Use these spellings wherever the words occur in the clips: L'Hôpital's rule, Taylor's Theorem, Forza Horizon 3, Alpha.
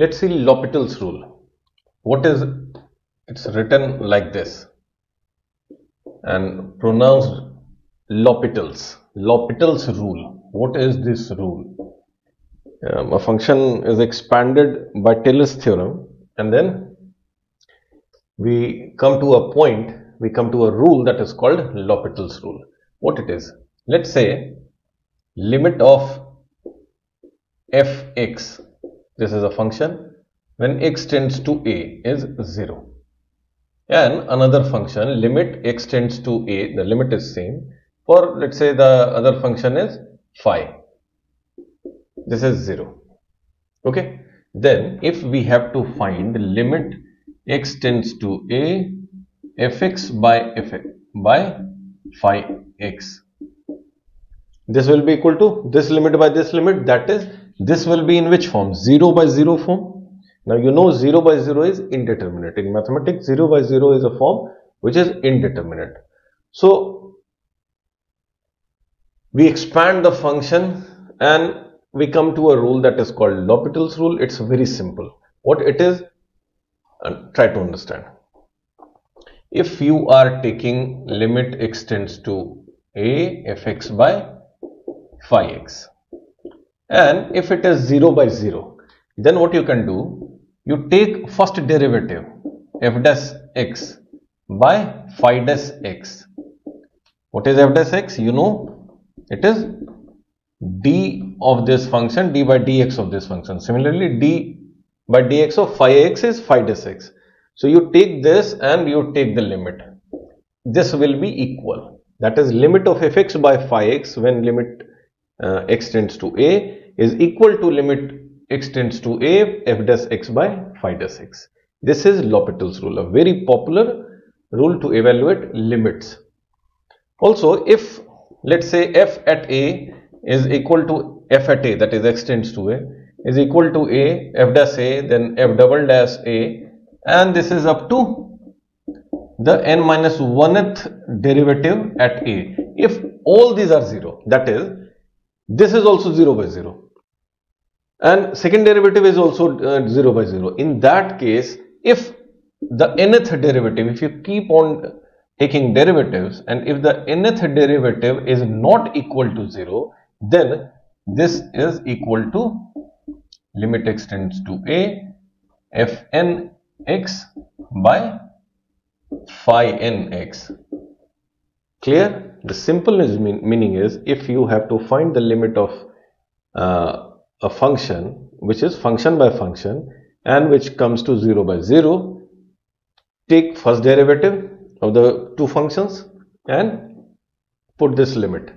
Let's see L'Hôpital's rule. What is it? It's written like this and pronounced L'Hôpital's. L'Hôpital's rule. What is this rule? A function is expanded by Taylor's theorem, and then we come to a point, we come to a rule that is called L'Hôpital's rule. What it is? Let's say limit of fx, this is a function, when x tends to a is 0, and another function limit x tends to a, the limit is same, for let's say the other function is phi, this is 0. Okay, then if we have to find limit x tends to a fx by phi x, this will be equal to this limit by this limit, that is, this will be in which form? 0 by 0 form. Now you know 0 by 0 is indeterminate. In mathematics 0 by 0 is a form which is indeterminate. So we expand the function and we come to a rule that is called L'Hôpital's rule. It's very simple. What it is? Try to understand. If you are taking limit x tends to a fx by phi x, and if it is 0 by 0, then what you can do, you take first derivative f dash x by phi dash x. What is f dash x? You know, it is d of this function, d by dx of this function. Similarly, d by dx of phi x is phi dash x. So you take this and you take the limit. This will be equal, that is, limit of fx by phi x when limit x tends to a is equal to limit x tends to a f dash x by phi dash x. This is L'Hôpital's rule, a very popular rule to evaluate limits. Also, if let's say f at a is equal to f at a, that is x tends to a, is equal to a f dash a, then f double dash a, and this is up to the n minus 1th derivative at a. If all these are 0, that is, this is also 0 by 0 and second derivative is also 0 by 0. In that case, if the nth derivative, if you keep on taking derivatives and if the nth derivative is not equal to 0, then this is equal to limit x tends to a fn x by phi n x. Clear? The simple meaning is, if you have to find the limit of a function which is function by function and which comes to 0 by 0, take first derivative of the two functions and put this limit.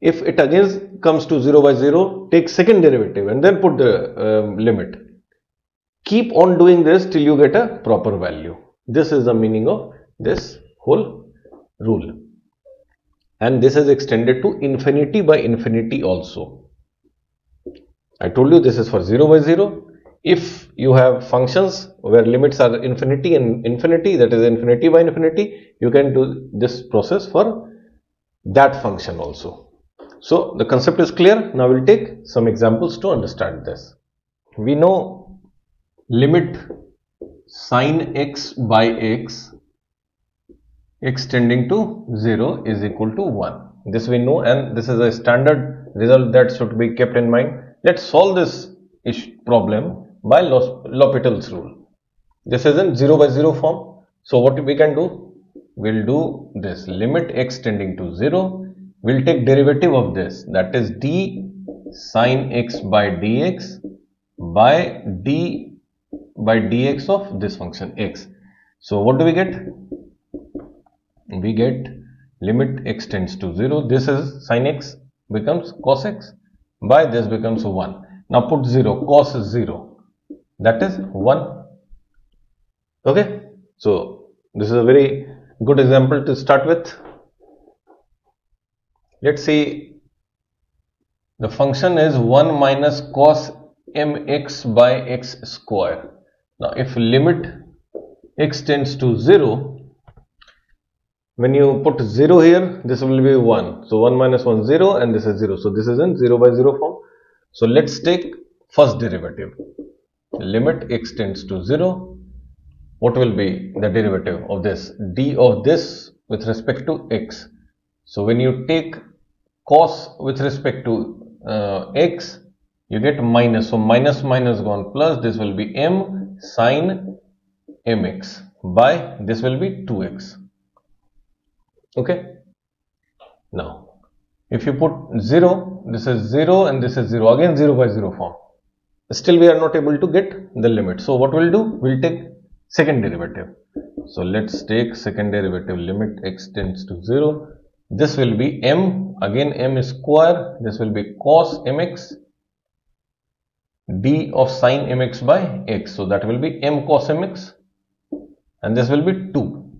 If it again comes to 0 by 0, take second derivative and then put the limit. Keep on doing this till you get a proper value. This is the meaning of this whole rule. And this is extended to infinity by infinity also. I told you this is for 0 by 0. If you have functions where limits are infinity and infinity, that is infinity by infinity, you can do this process for that function also. So the concept is clear. Now we'll take some examples to understand this. We know limit sin x by x tending to 0 is equal to 1. This we know, and this is a standard result that should be kept in mind. Let's solve this problem by L'Hôpital's rule. This is in 0 by 0 form. So what we can do? We'll do this limit x tending to 0. We'll take derivative of this, that is d sin x by dx by d by dx of this function x. So what do we get? We get limit x tends to 0, this is sin x becomes cos x by this becomes 1. Now put 0, cos is 0, that is 1. Okay, so this is a very good example to start with. Let's see, the function is 1 minus cos mx by x square. Now if limit x tends to 0, when you put 0 here, this will be 1. So 1 minus 1, 0, and this is 0. So this is in 0 by 0 form. So let's take first derivative. limit x tends to 0, what will be the derivative of this? D of this with respect to x. So when you take cos with respect to x, you get minus. So minus minus gone plus, this will be m sine mx by this will be 2x. Okay. Now, if you put 0, this is 0 and this is 0, again 0 by 0 form. Still we are not able to get the limit. So what we'll do, we'll take second derivative. So let's take second derivative, limit x tends to 0. This will be m, again m square, this will be cos mx d of sine mx by x. So that will be m cos mx and this will be 2.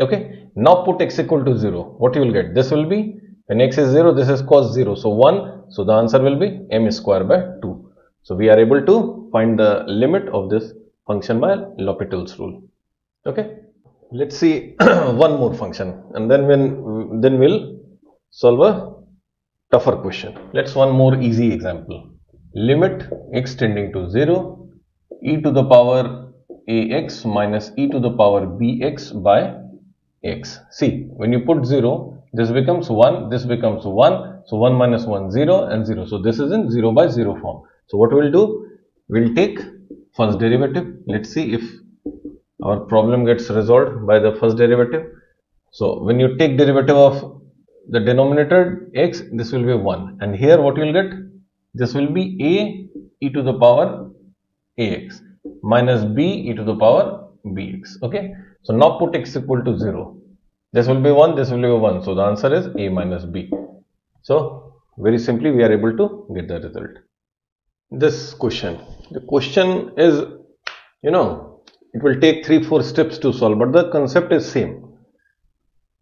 Okay. Now put x equal to 0. What you will get? This will be, when x is 0, this is cos 0. So 1. So the answer will be m square by 2. So we are able to find the limit of this function by L'Hôpital's rule. Okay. Let's see one more function and then we'll solve a tougher question. Let's one more easy example. Limit x tending to 0 e to the power ax minus e to the power bx by x. See, when you put 0, this becomes 1, this becomes 1. So 1 minus 1, 0 and 0. So this is in 0 by 0 form. So what we'll do, we'll take first derivative. Let's see if our problem gets resolved by the first derivative. So when you take derivative of the denominator x, this will be 1. And here what you'll get, this will be a e to the power ax minus b e to the power bx. Okay. So now put x equal to 0. This will be 1, this will be 1. So the answer is a minus b. So very simply we are able to get the result. This question. The question is, you know, it will take 3-4 steps to solve, but the concept is same.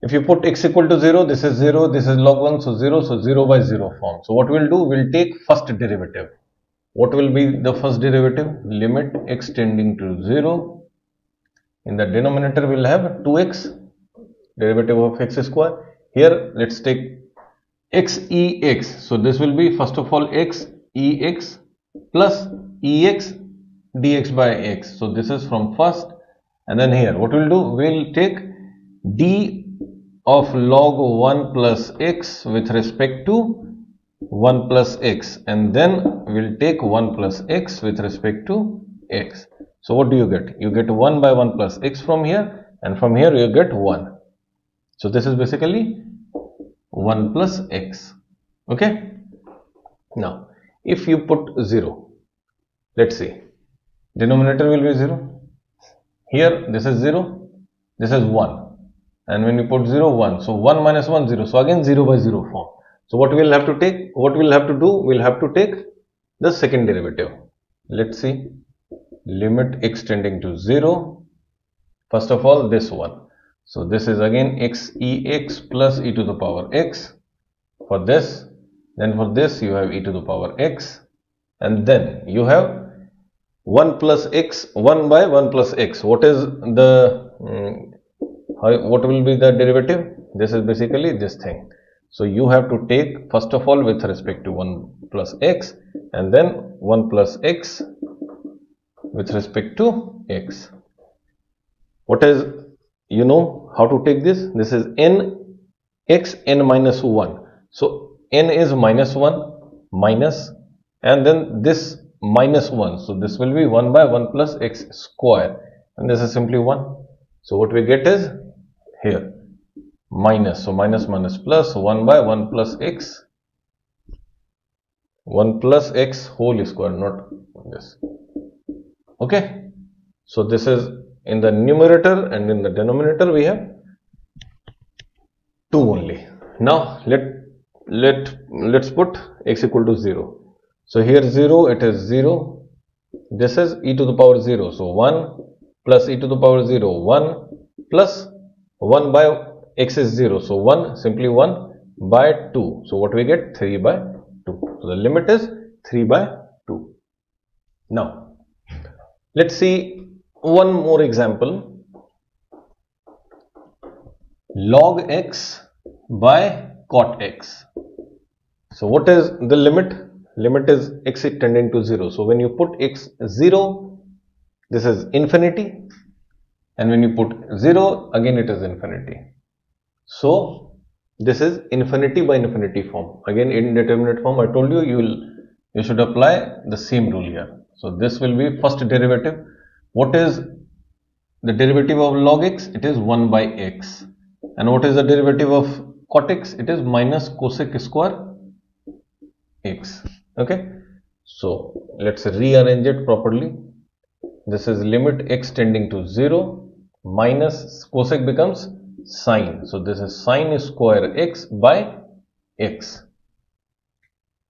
If you put x equal to 0, this is 0, this is log 1, so 0, so 0 by 0 form. So what we'll do, we'll take first derivative. What will be the first derivative? Limit x tending to 0. In the denominator we will have 2x, derivative of x square. Here let's take x e x. So this will be first of all x plus e x dx by x. So this is from first, and then here what we'll do, we'll take d of log 1 plus x with respect to 1 plus x, and then we'll take 1 plus x with respect to x. So what do you get? You get 1 by 1 plus x from here, and from here you get 1. So this is basically 1 plus x. Okay. Now, if you put 0, let's see, denominator will be 0. Here this is 0, this is 1. And when you put 0, 1. So 1 minus 1, 0. So again 0 by 0 form. So what we'll have to take, what we'll have to do, we'll have to take the second derivative. Let's see. Limit x tending to 0, first of all this one, so this is again x e x plus e to the power x for this, then for this you have e to the power x, and then you have 1 plus x, 1 by 1 plus x. What is the what will be the derivative? This is basically this thing. So you have to take first of all with respect to 1 plus x, and then 1 plus x with respect to x. What is, you know how to take this? This is n x n minus 1. So n is minus 1 minus, and then this minus 1. So this will be 1 by 1 plus x square, and this is simply 1. So what we get is here minus. So minus minus plus 1 by 1 plus x. 1 plus x whole square, not this. Okay, so this is in the numerator, and in the denominator we have 2 only. Now let's put x equal to 0. So here 0, it is 0. This is e to the power 0. So 1 plus e to the power 0, 1 plus 1 by x is 0. So 1, simply 1 by 2. So what we get? 3 by 2. So the limit is 3 by 2. Now, let's see one more example. Log x by cot x. So what is the limit? limit is x tending to 0. So when you put x 0, this is infinity, and when you put 0, again it is infinity. So this is infinity by infinity form. Again, indeterminate form, I told you, you should apply the same rule here. So this will be first derivative. What is the derivative of log x? It is 1 by x. And what is the derivative of cot x? It is minus cosec square x. Okay. So let's rearrange it properly. This is limit x tending to 0 minus cosec becomes sine. So this is sine square x by x.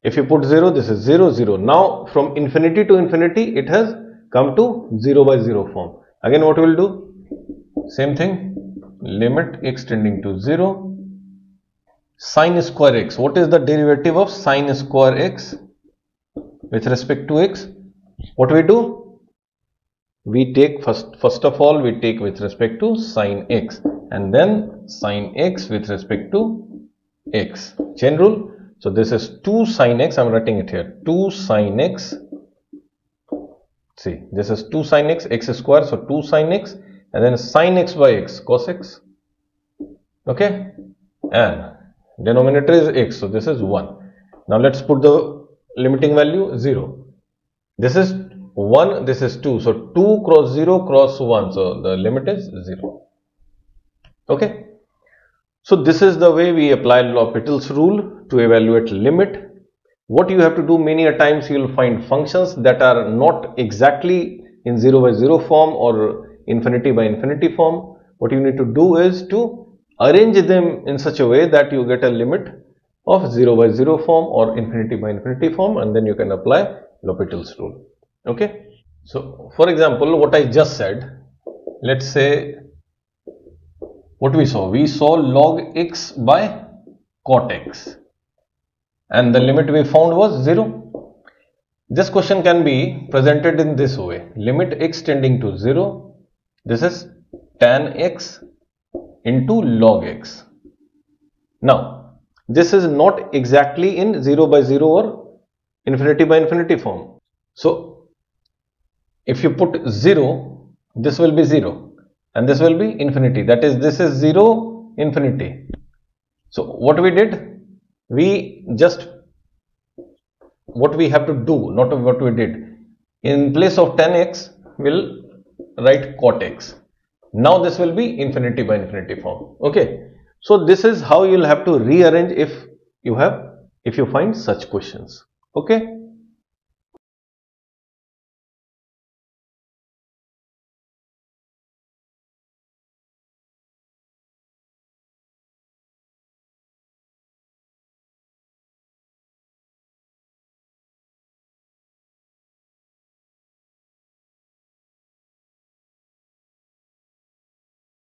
If you put 0, this is 0, 0. Now from infinity to infinity, it has come to 0 by 0 form. Again, what we'll do? Same thing. Limit x tending to 0 sine square x. What is the derivative of sine square x with respect to x? What we do? We take first of all we take with respect to sine x, and then sine x with respect to x. Chain rule. So this is 2 sine x. I'm writing it here. 2 sine x. See, this is 2 sine x, x square. So 2 sine x. And then sine x by x, cos x, okay, and denominator is x, so this is 1. Now let's put the limiting value 0. This is 1, this is 2, so 2 cross 0 cross 1, so the limit is 0. Okay, so this is the way we apply L'Hôpital's rule to evaluate limit. What you have to do many a times, you will find functions that are not exactly in 0 by 0 form or infinity by infinity form. What you need to do is to arrange them in such a way that you get a limit of 0 by 0 form or infinity by infinity form, and then you can apply L'Hôpital's rule. Okay. So, for example, what I just said, let's say what we saw log x by cot x, and the limit we found was 0. This question can be presented in this way, limit x tending to 0. This is tan x into log x. Now, this is not exactly in 0 by 0 or infinity by infinity form. So, if you put 0, this will be 0 and this will be infinity. That is, this is 0, infinity. So, what we did, what we have to do, not what we did. In place of tan x, we'll write cot x. Now this will be infinity by infinity form. Okay. So this is how you'll have to rearrange if you find such questions. Okay.